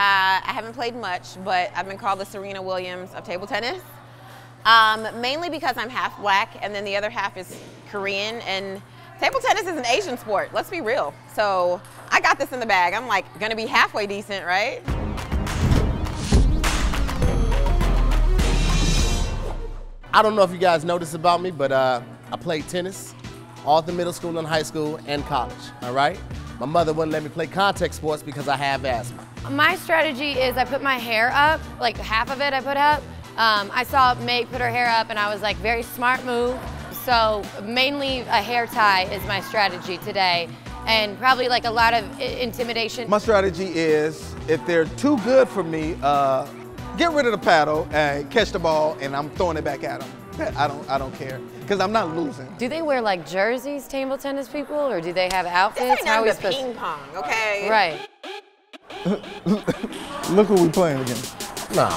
I haven't played much, but I've been called the Serena Williams of table tennis, mainly because I'm half Black and then the other half is Korean, and table tennis is an Asian sport, let's be real. So I got this in the bag. I'm like gonna be halfway decent, right? I don't know if you guys know this about me, but I played tennis all through middle school and high school and college, all right? My mother wouldn't let me play contact sports because I have asthma. My strategy is I put my hair up, like half of it I put up. I saw Meg put her hair up and I was like, very smart move. So mainly a hair tie is my strategy today, and probably like a lot of intimidation. My strategy is if they're too good for me, get rid of the paddle and catch the ball, and I'm throwing it back at them. I don't care, because I'm not losing. Do they wear like jerseys, table tennis people, or do they have outfits? This ain't how we supposed ping pong, okay? Right. Look who we playing against. Nah,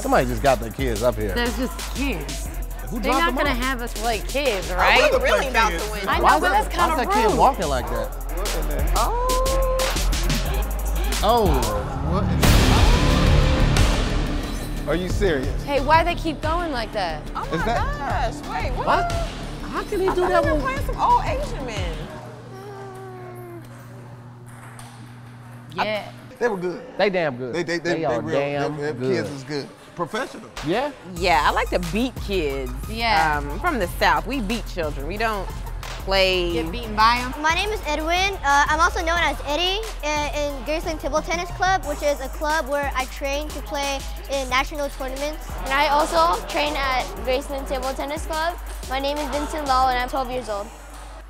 somebody just got their kids up here. That's just kids. Who they're not gonna have us play kids, right? Oh, we were really about to win. I know, but that's kind of rude. Why's that kid walking like that? What in there? Oh. Oh. What in there? Are you serious? Hey, why they keep going like that? Oh my gosh, wait, what? How can he do that? They're playing some old Asian men. Yeah. They were good. They damn good. They are real, damn good. Their kids is good. Professional. Yeah? Yeah, I like to beat kids. Yeah. I'm from the South. We beat children. We don't play. Get beaten by them. My name is Edwin. I'm also known as Eddie in Graceland Table Tennis Club, which is a club where I train to play in national tournaments. And I also train at Graceland Table Tennis Club. My name is Vincent Lal and I'm 12 years old.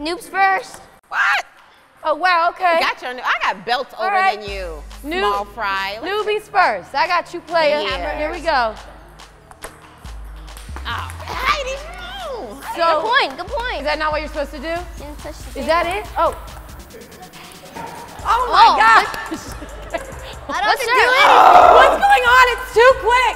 Noobs first. What? Oh, wow, okay. You got your new, I got belts over right. Than you, new, small fry. Newbies first. I got you, player. Yeah. Here we go. Oh. So, good point, good point. Is that not what you're supposed to do? Didn't touch the table. Is that it? Oh. Oh my gosh. I don't think do it. What's going on? It's too quick.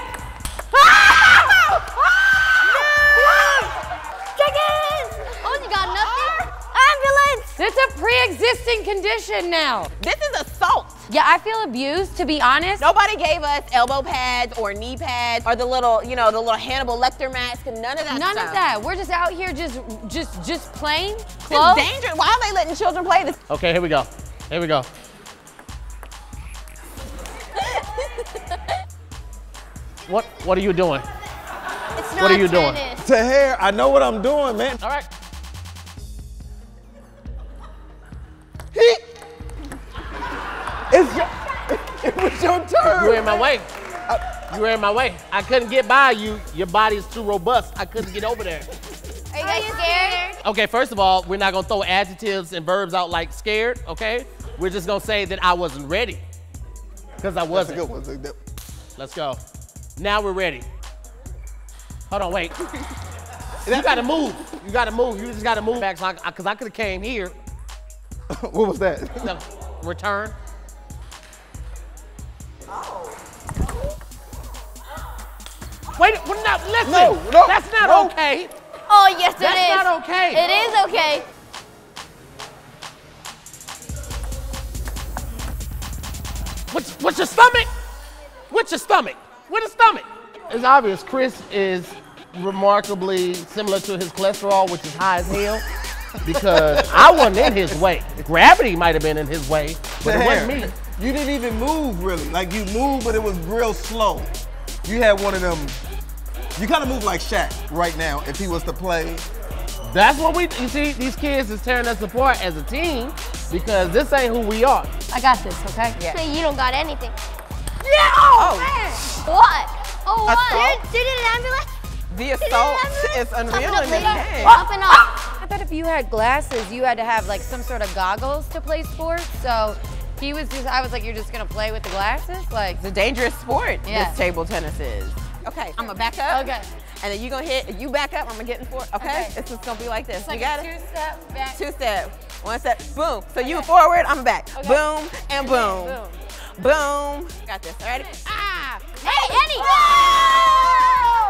Chicken! Oh, you got nothing? Ambulance! It's a pre-existing condition now. This is assault. Yeah, I feel abused, to be honest. Nobody gave us elbow pads or knee pads or the little, you know, the little Hannibal Lecter mask and none of that stuff. None of that. We're just out here just playing. Close. It's dangerous. Why are they letting children play this? Okay, here we go. Here we go. What are you doing? It's not what are you tennis. Doing? Tahir, I know what I'm doing, man. All right. It was your turn. You were in my way. You were in my way. I couldn't get by you. Your body is too robust. I couldn't get over there. Are you guys scared? Okay, first of all, we're not gonna throw adjectives and verbs out like scared, okay? We're just gonna say that I wasn't ready. Because I wasn't. That's a good one. Let's go. Now we're ready. Hold on, wait. You gotta move. You gotta move. You just gotta move back. Because I could have came here. What was that? No, return. Wait, well, no, listen, no, that's not okay. Oh, yes, it is. That's not okay. It is okay. What's your stomach? What's your stomach? What's your stomach? It's obvious Chris is remarkably similar to his cholesterol, which is high as hell, because I wasn't in his way. Gravity might have been in his way, but it wasn't me. You didn't even move, really. Like, you moved, but it was real slow. You had one of them, you kind of move like Shaq right now if he was to play. That's what we, you see, these kids is tearing us apart as a team because this ain't who we are. I got this, okay? Yeah. So you don't got anything. Yeah, oh, man. What? Oh, what? Did an ambulance? The assault is unreal in this game. Up and up. I thought if you had glasses, you had to have like some sort of goggles to play sports, so. He was just, I was like, you're just gonna play with the glasses? Like, it's a dangerous sport, this table tennis is. Okay, I'm gonna back up. Okay. And then you gonna hit, you back up, I'm gonna get in forward. Okay? It's just gonna be like this. It's like you got it? Two-step, back. Two-step, one-step, boom. So you forward, I'm back. Okay. Boom, and boom. Boom. Boom. Got this, all right? Ah! Hey, Eddie!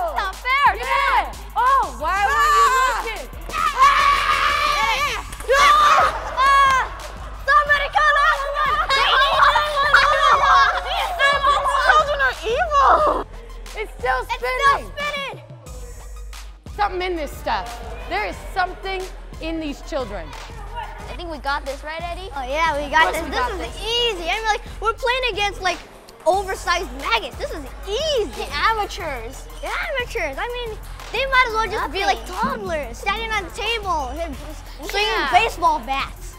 Whoa! That's not fair, man! Oh, why were you looking? Somebody come out! It's still spinning. Something in this stuff. There is something in these children. I think we got this, right, Eddie? Oh yeah, we got this. This is easy. I mean, like, we're playing against like oversized maggots. This is easy. The amateurs. I mean, they might as well just be like toddlers, standing on the table, and swinging baseball bats.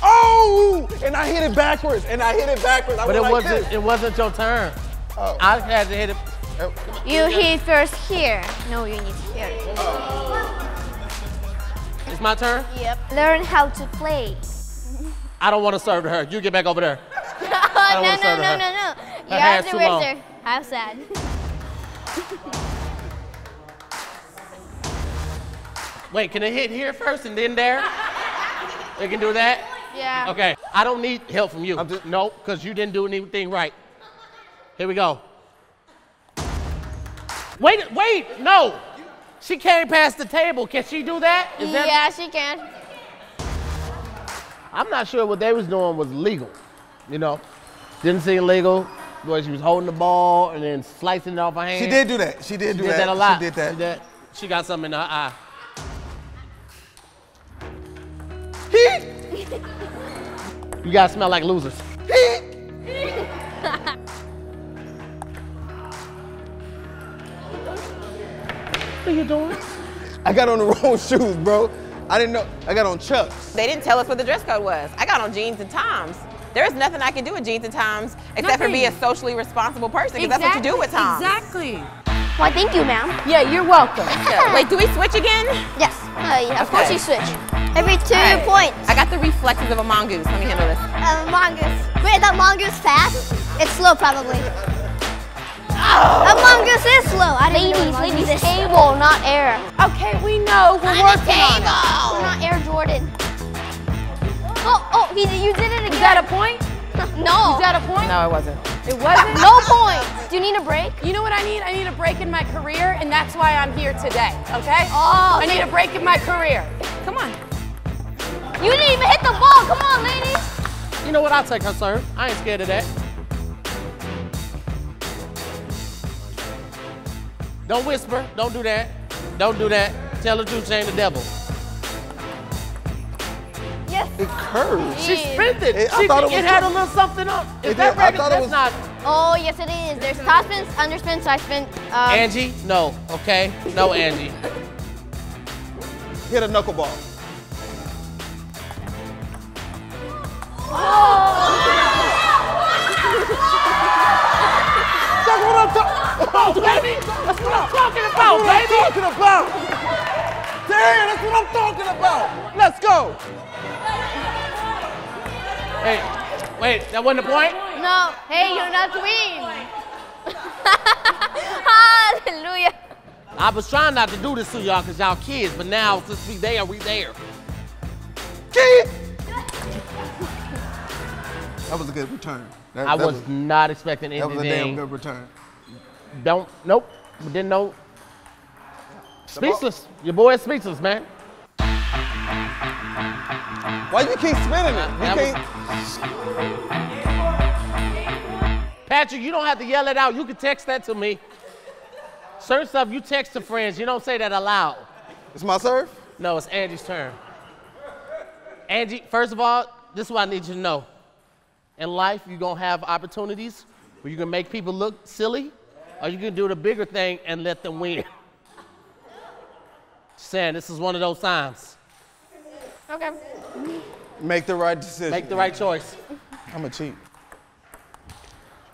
Oh! And I hit it backwards. But it wasn't your turn. Oh. I had to hit it. You hit first here. No, you need here. Oh. It's my turn? Yep. Learn how to play. I don't want to serve to her. You get back over there. No. Your underwear, sir. How sad. Wait, can it hit here first and then there? It can do that? Yeah. Okay. I don't need help from you. No, because you didn't do anything right. Here we go. Wait, no. She came past the table. Can she do that? Yeah, she can. I'm not sure what they was doing was legal, you know. Didn't seem legal, where she was holding the ball and then slicing it off her hand. She did do that. She did that a lot. She did that. She got something in her eye. You guys smell like losers. What are you doing? I got on the wrong shoes, bro. I didn't know. I got on Chucks. They didn't tell us what the dress code was. I got on jeans and Toms. There's nothing I can do with jeans and Toms except for be a socially responsible person, because that's what you do with Toms. Exactly. Well, thank you, ma'am. Yeah, you're welcome. Yeah. Wait, do we switch again? Yes. Yeah, of course you switch. Every two points. I got the reflexes of a mongoose. Let me handle this. Mongoose. Wait, that mongoose fast? It's slow, probably. Oh. That mongoose is slow. Ladies, table, not air. Okay, we know. We're working on it. We're not Air Jordan. You did it again. Is that a point? No. Is that a point? No, it wasn't. It wasn't? No points. Do you need a break? You know what I need? I need a break in my career, and that's why I'm here today, okay? Oh. I need a break in my career. Come on. You didn't even hit the ball. Come on, ladies. You know what? I'll take her serve. I ain't scared of that. Don't whisper. Don't do that. Don't do that. Tell the truth, shame the devil. Yes. It curved. She spent it. I thought it had a little something on. Is that right? That's not. Oh, yes, it is. There's top spins, underspin, side spin. Angie? No. Okay? No, Angie. Hit a knuckleball. Oh. That's what I'm talking about, baby! That's what I'm talking about, baby! That's what I'm talking about! Damn, that's what I'm talking about! Let's go! Hey, wait, that wasn't a point? No, hey, you're not queen! Hallelujah! I was trying not to do this to y'all because y'all kids, but now since we there. Kids! That was a good return. I was not expecting anything. That was a damn good return. Nope. Didn't know. Speechless. Your boy is speechless, man. Why you keep spinning it? Patrick, you don't have to yell it out. You can text that to me. Certain stuff you text to friends. You don't say that aloud. It's my serve? No, it's Angie's turn. Angie, first of all, this is what I need you to know. In life, you're gonna have opportunities where you can make people look silly, or you can do the bigger thing and let them win. Just saying, this is one of those times. Okay. Make the right decision. Make the right choice. I'm a cheat.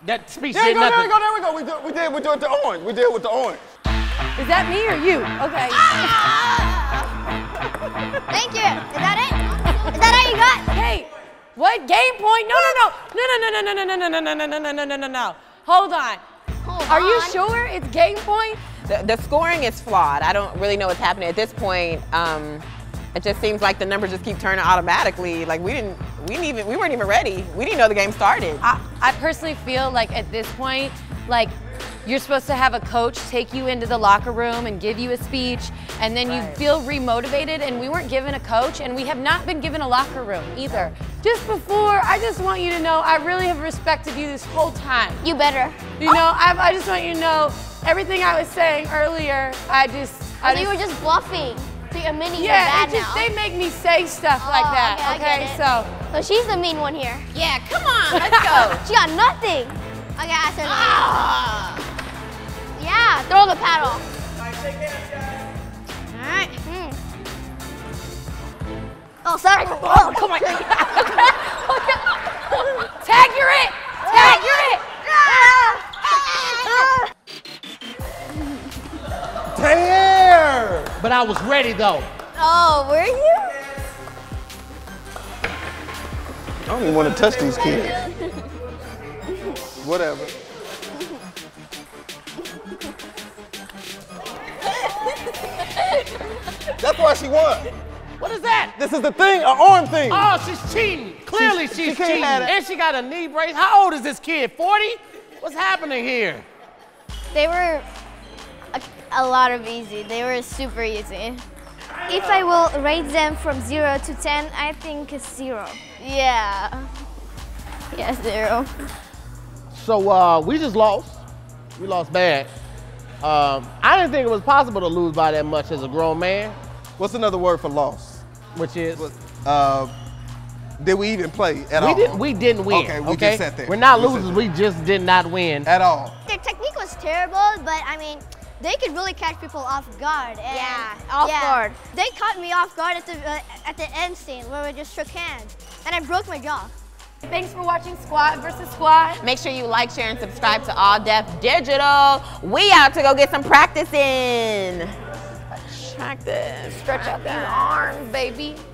That speech did nothing. There we go. We did with the orange. We did with the orange. Is that me or you? Okay. Ah! Thank you. Is that it? Is that all you got? Hey. What? Game point? No. Hold on. Are you sure it's game point? The scoring is flawed. I don't really know what's happening at this point. It just seems like the numbers just keep turning automatically. Like we weren't even ready. We didn't know the game started. I personally feel like at this point, like You're supposed to have a coach take you into the locker room and give you a speech, and then you feel re-motivated, and we weren't given a coach, and we have not been given a locker room either. Just before, I just want you to know I really have respected you this whole time. You better. You know, I just want you to know everything I was saying earlier, I just, you were just bluffing. The minis are bad now. They make me say stuff like that, okay? So she's the mean one here. Yeah, come on, let's go. She got nothing. Okay, I said yeah, throw the paddle. All right, shake hands, guys. All right. Oh, sorry. Oh, come on. Tag, you're it. Tag, you're it. Tahir! But I was ready, though. Oh, were you? I don't even want to touch these kids. Whatever. That's why she won. What is that? This is the thing, an arm thing. Oh, she's cheating. Clearly she's cheating. And she got a knee brace. How old is this kid, 40? What's happening here? They were a lot of easy. They were super easy. If I will rate them from 0 to 10, I think it's 0. Yeah. Yeah, 0. So we just lost. We lost bad. I didn't think it was possible to lose by that much as a grown man. What's another word for loss? Which is? Did we even play at all? We didn't win. Okay, we just sat there. We're not losers, we just did not win. At all. Their technique was terrible, but I mean, they could really catch people off guard. And yeah, off guard. They caught me off guard at the end scene where we just shook hands, and I broke my jaw. Thanks for watching Squad vs. Squad. Make sure you like, share, and subscribe to All Def Digital. We out to go get some practice in. Practice. Stretch out these arms, baby.